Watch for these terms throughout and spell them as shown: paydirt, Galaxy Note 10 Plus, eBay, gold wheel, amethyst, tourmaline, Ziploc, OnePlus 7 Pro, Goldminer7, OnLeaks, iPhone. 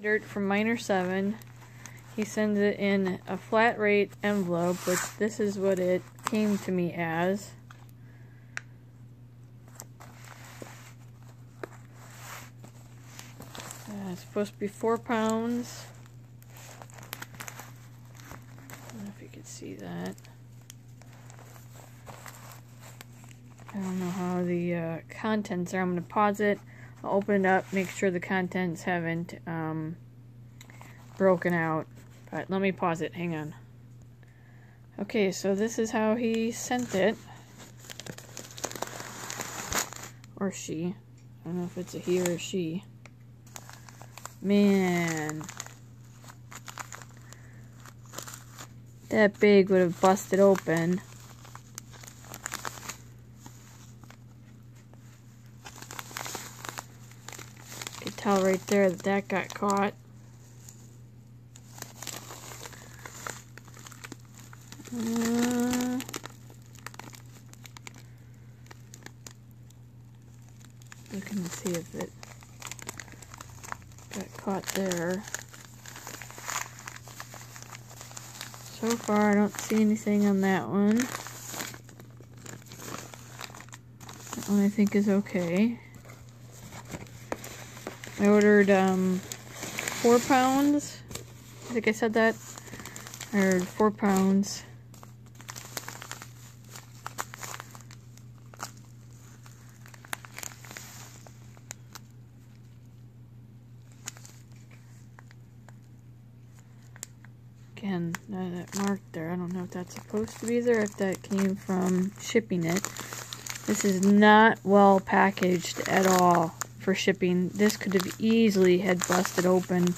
Dirt from Miner7. He sends it in a flat rate envelope, which this is what it came to me as. It's supposed to be 4 pounds. I don't know if you can see that. I don't know how the contents are. I'm going to pause it. I'll open it up, make sure the contents haven't broken out. But let me pause it. Hang on. Okay, so this is how he sent it. Or she. I don't know if it's a he or a she. Man. That big would have busted open. Tell right there that got caught. You can see if it got caught there. So far I don't see anything on that one. That one I think is okay. I ordered 4 pounds, I think I said that. I ordered 4 pounds. Again, that mark there, I don't know if that's supposed to be there, if that came from shipping it. This is not well packaged at all. For shipping, this could have easily had busted open.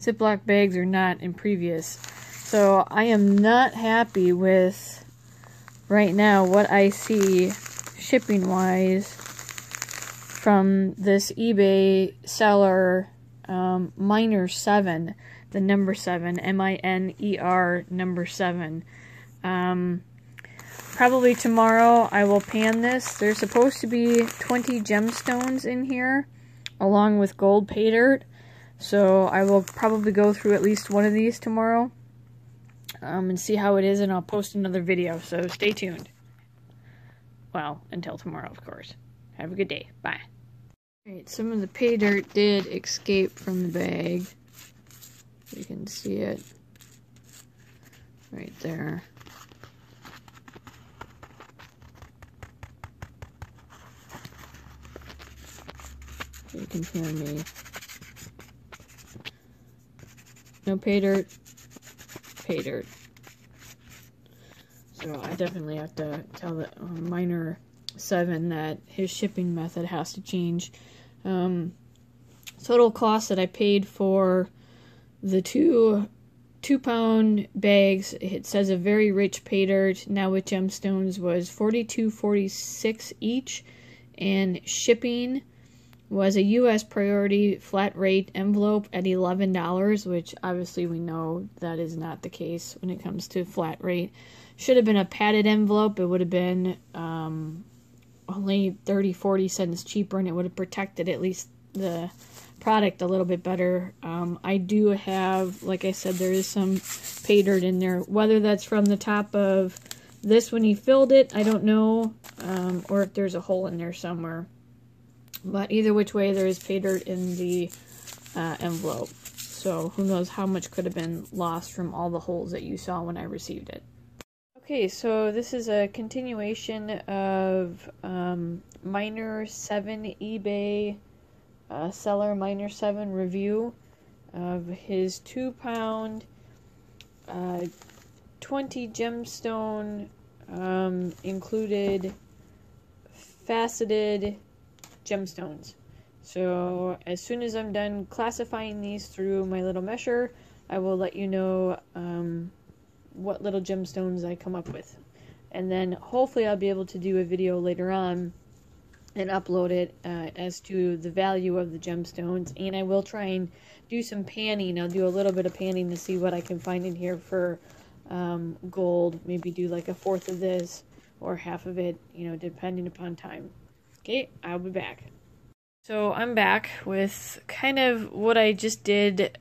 Ziploc bags are not impervious, so I am not happy with right now what I see shipping wise from this eBay seller, Miner7, the number 7, m-i-n-e-r number 7. Probably tomorrow I will pan this. There's supposed to be 20 gemstones in here, along with gold pay dirt. So I will probably go through at least one of these tomorrow and see how it is, and I'll post another video. So stay tuned. Well, until tomorrow, of course. Have a good day. Bye. Alright, some of the pay dirt did escape from the bag. You can see it right there. You can hear me. No pay dirt. Pay dirt. So I definitely have to tell the Miner7 that his shipping method has to change. Total cost that I paid for the two pound bags, it says a very rich pay dirt, now with gemstones, was $42.46 each, and shipping was a U.S. priority flat rate envelope at $11, which obviously we know that is not the case when it comes to flat rate. Should have been a padded envelope. It would have been only 30-40 cents cheaper, and it would have protected at least the product a little bit better. I do have, like I said, there is some pay dirt in there. Whether that's from the top of this when he filled it, I don't know, or if there's a hole in there somewhere. But either which way, there is pay dirt in the envelope. So who knows how much could have been lost from all the holes that you saw when I received it. Okay, so this is a continuation of Miner7 eBay seller Miner7 review of his 2 pound 20 gemstone included faceted gemstones. So as soon as I'm done classifying these through my little mesher, I will let you know what little gemstones I come up with, and then hopefully I'll be able to do a video later on and upload it as to the value of the gemstones. And I will try and do some panning. I'll do a little bit of panning to see what I can find in here for gold, maybe do like 1/4 of this or half of it, you know, depending upon time. Okay, I'll be back. So I'm back with kind of what I just did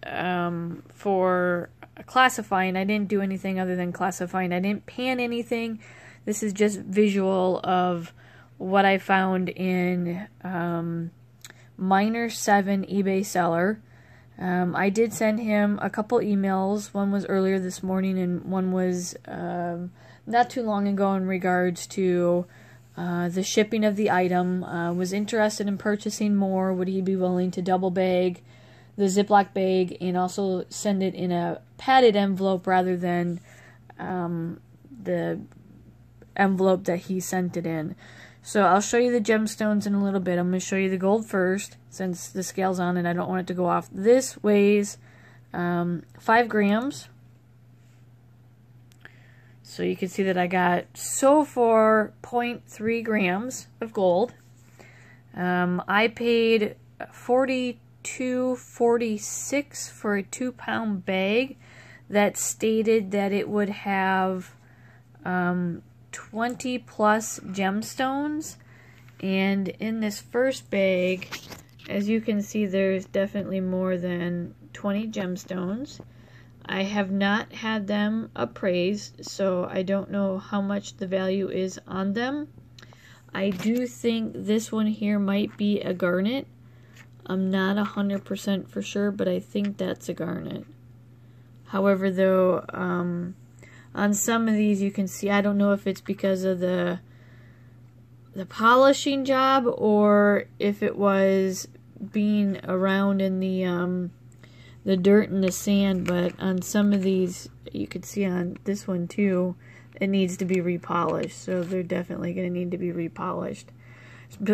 for classifying. I didn't do anything other than classifying. I didn't pan anything. This is just visual of what I found in Goldminer7 eBay seller. I did send him a couple emails. One was earlier this morning and one was not too long ago in regards to the shipping of the item. Was interested in purchasing more. Would he be willing to double bag the Ziploc bag and also send it in a padded envelope rather than the envelope that he sent it in? So I'll show you the gemstones in a little bit. I'm going to show you the gold first since the scale's on and I don't want it to go off. This weighs 5 grams. So you can see that I got so far 0.3 grams of gold. I paid $42.46 for a 2-pound bag that stated that it would have 20 plus gemstones. And in this first bag, as you can see, there's definitely more than 20 gemstones. I have not had them appraised, so I don't know how much the value is on them. I do think this one here might be a garnet. I'm not 100% for sure, but I think that's a garnet. However, though, on some of these you can see, I don't know if it's because of the polishing job or if it was being around in the dirt and the sand, but on some of these, you could see on this one too, it needs to be repolished, so they're definitely going to need to be repolished.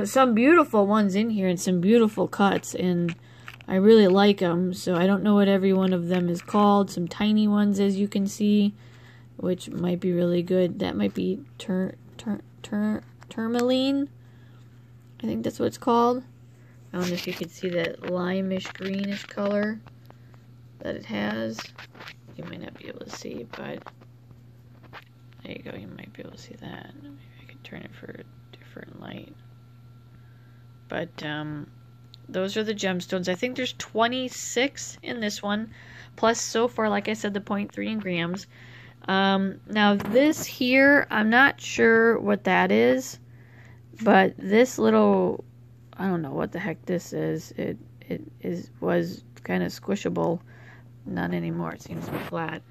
Some beautiful ones in here and some beautiful cuts, and I really like them, so I don't know what every one of them is called. Some tiny ones, as you can see, which might be really good. That might be tourmaline, I think that's what it's called. I don't know if you can see that limish greenish color that it has. You might not be able to see, but there you go, you might be able to see that. Maybe I can turn it for a different light. But those are the gemstones. I think there's 26 in this one, plus so far, like I said, the 0.3 in grams. Now this here, I'm not sure what that is, but this little, I don't know what the heck this is. It was kind of squishable. Not anymore, it seems to be flat.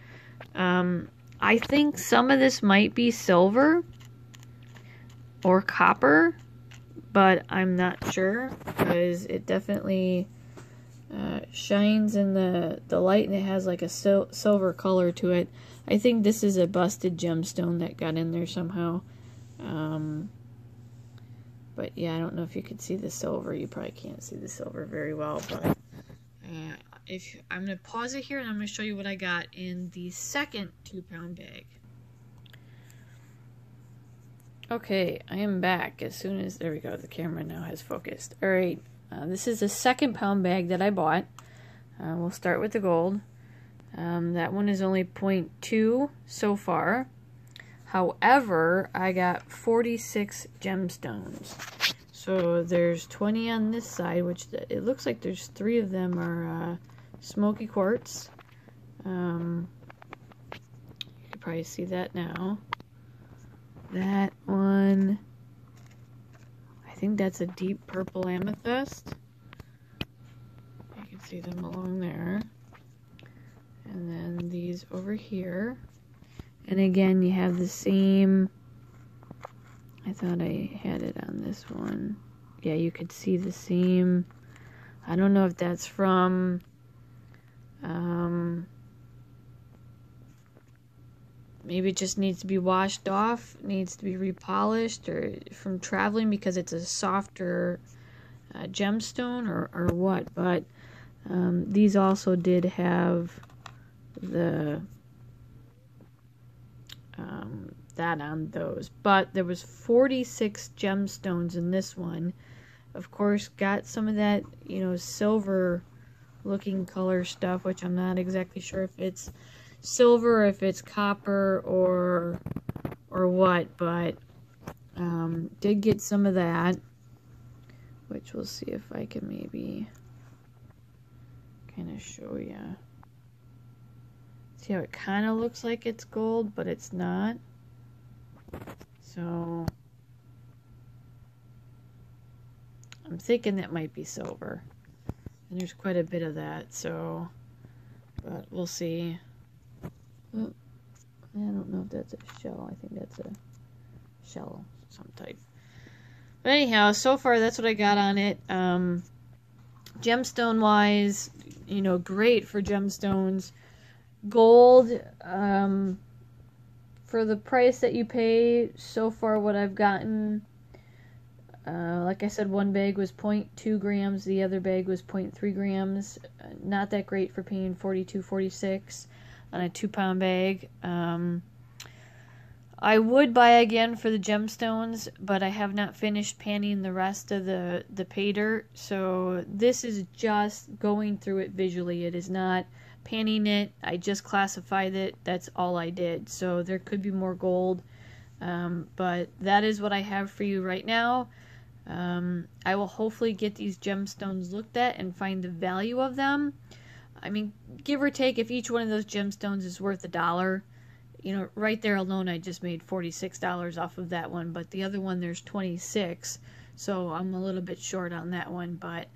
I think some of this might be silver or copper, but I'm not sure because it definitely shines in the light and it has like a silver color to it. I think this is a busted gemstone that got in there somehow. But yeah, I don't know if you could see the silver. You probably can't see the silver very well, but if I'm going to pause it here and I'm going to show you what I got in the second 2-pound bag. Okay, I am back as soon as, there we go, the camera now has focused. Alright, this is the 2-pound bag that I bought. We'll start with the gold. That one is only 0.2 so far. However, I got 46 gemstones. So there's 20 on this side, which it looks like there's 3 of them are smoky quartz. You can probably see that now. That one, I think that's a deep purple amethyst. You can see them along there. And then these over here. And again, you have the same, I thought I had it on this one. Yeah, you could see the same. I don't know if that's from maybe it just needs to be washed off, needs to be repolished, or from traveling because it's a softer gemstone or what. But these also did have the that on those, but there was 46 gemstones in this one. Of course, got some of that, you know, silver looking color stuff, which I'm not exactly sure if it's silver, if it's copper or what, but did get some of that. which we'll see if I can maybe kind of show you. See how it kind of looks like it's gold, but it's not. So I'm thinking that might be silver. And there's quite a bit of that, so, but we'll see. Oh, I don't know if that's a shell. I think that's a shell of some type. But anyhow, so far that's what I got on it. Gemstone wise, you know, great for gemstones. Gold, for the price that you pay, so far what I've gotten, like I said, one bag was 0.2 grams, the other bag was 0.3 grams. Not that great for paying $42.46 on a 2-pound bag. I would buy again for the gemstones, but I have not finished panning the rest of the pay dirt. So this is just going through it visually. It is not panning it. I just classified it. That's all I did. So there could be more gold, but that is what I have for you right now. I will hopefully get these gemstones looked at and find the value of them. I mean, give or take, if each one of those gemstones is worth $1, you know, right there alone, I just made $46 off of that one, but the other one, there's 26, so I'm a little bit short on that one, but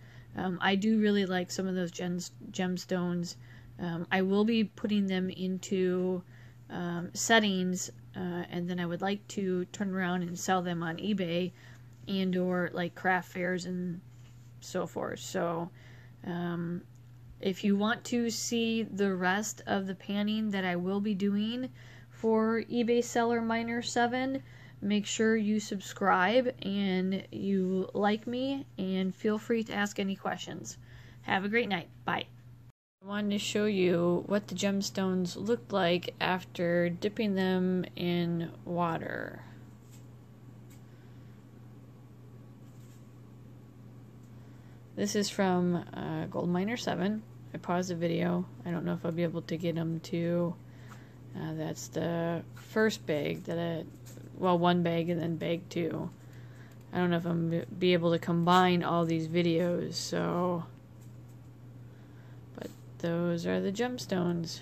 I do really like some of those gemstones. I will be putting them into settings, and then I would like to turn around and sell them on eBay and or like craft fairs and so forth. So if you want to see the rest of the panning that I will be doing for eBay seller Goldminer7, make sure you subscribe and you like me, and feel free to ask any questions. Have a great night. Bye. I wanted to show you what the gemstones looked like after dipping them in water. This is from Goldminer7. I paused the video. I don't know if I'll be able to get them to. That's the first bag that I, well, one bag and then bag two. I don't know if I'm going to be able to combine all these videos, so. But those are the gemstones.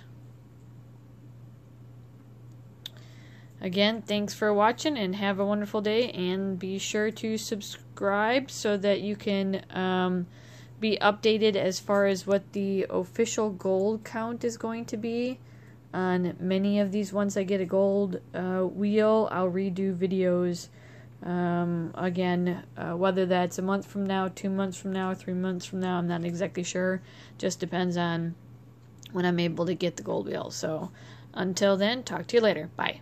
Again, thanks for watching and have a wonderful day, and be sure to subscribe so that you can be updated as far as what the official gold count is going to be on many of these. Once I get a gold wheel, I'll redo videos again, whether that's a month from now, 2 months from now, 3 months from now, I'm not exactly sure. Just depends on when I'm able to get the gold wheel. So until then, talk to you later. Bye.